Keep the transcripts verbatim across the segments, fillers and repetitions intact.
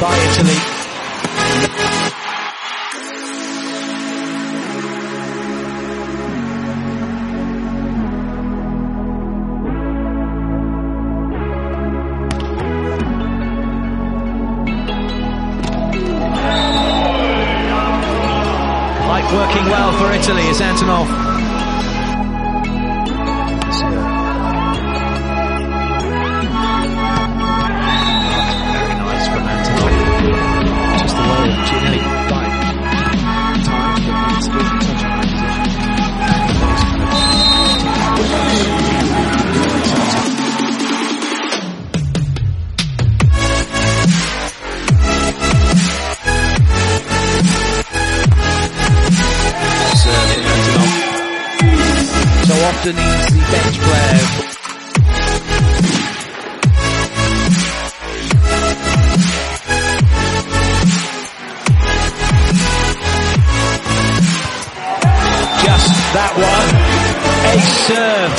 by Italy. Working well for Italy is Antonov. Very nice from Antonov. Just the way of Ginelli by time, but he's still in such a high often he's the bench player. Just that one. A serve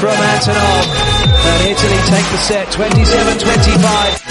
from Antonov. And Italy take the set twenty-seven twenty-five.